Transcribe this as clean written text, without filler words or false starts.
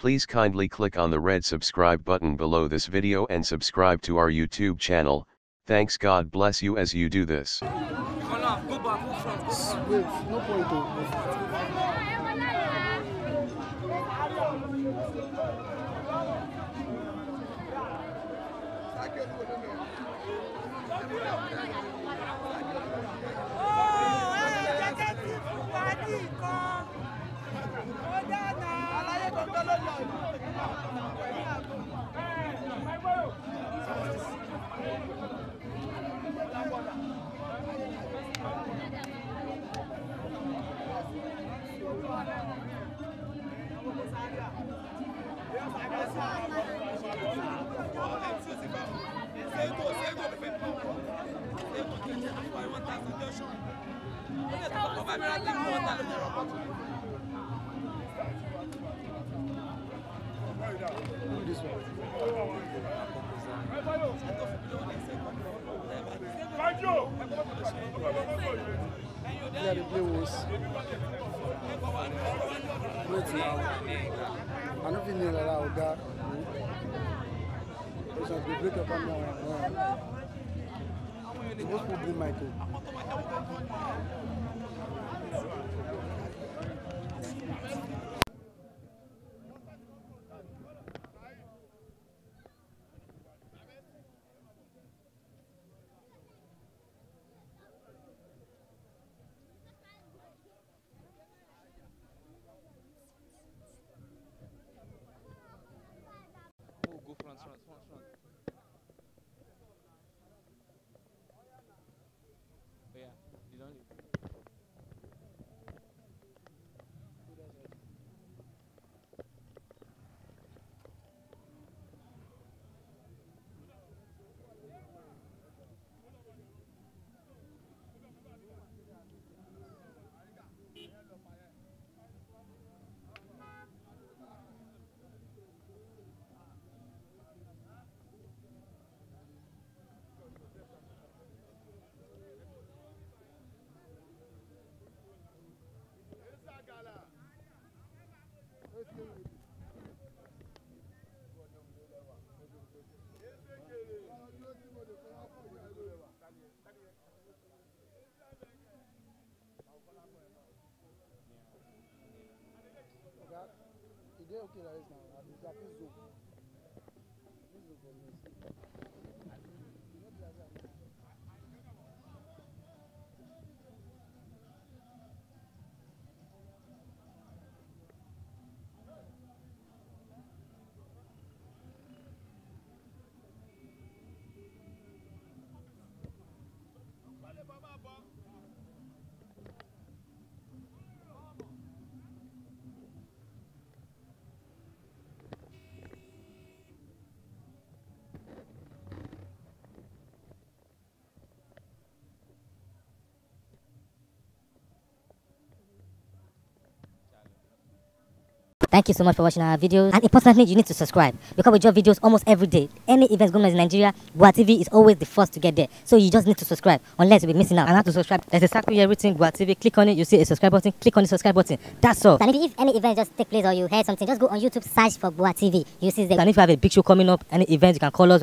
Please kindly click on the red subscribe button below this video and subscribe to our YouTube channel. Thanks, God bless you as you do this. Okay, that is now. Thank you so much for watching our videos, and importantly, you need to subscribe because we drop videos almost every day. Any events going on in Nigeria, Gboah TV is always the first to get there. So you just need to subscribe, unless you'll be missing out. And how to subscribe? There's exactly everything Gboah TV. Click on it, you see a subscribe button. Click on the subscribe button. That's all. And if any event just take place or you heard something, just go on YouTube, search for Gboah TV. You see the. And if you have a big show coming up, any event, you can call us.